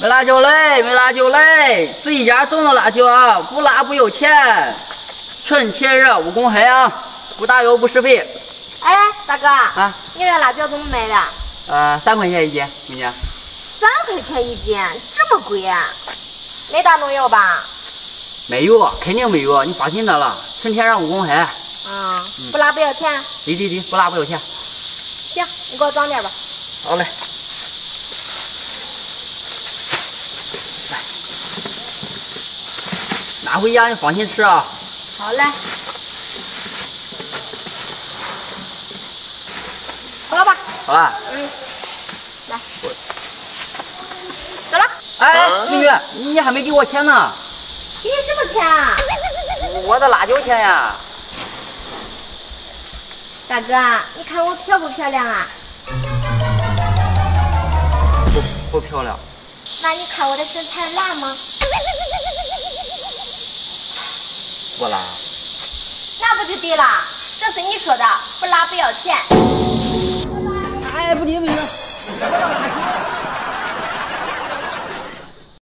没辣椒嘞，没辣椒嘞，自己家种的辣椒啊，不辣不有钱。纯天然5公克啊，不打油不施肥。哎，大哥啊，你这辣椒怎么卖的？3块钱一斤，今天。3块钱一斤，这么贵啊？没打农药吧？没有，肯定没有，你放心得了，纯天然5公克。不辣不要钱。对，不辣不要钱。行，你给我装点吧。好嘞。 拿回家你放心吃啊！好嘞，好了吧？好了。来，走了。哎，美女，你还没给我钱呢。给你什么钱啊？我的辣椒钱呀。大哥，你看我漂不漂亮啊？不漂亮。那你看我的身材辣吗？ 不辣，那不就对了？这是你说的，不辣不要钱。哎，不理不理。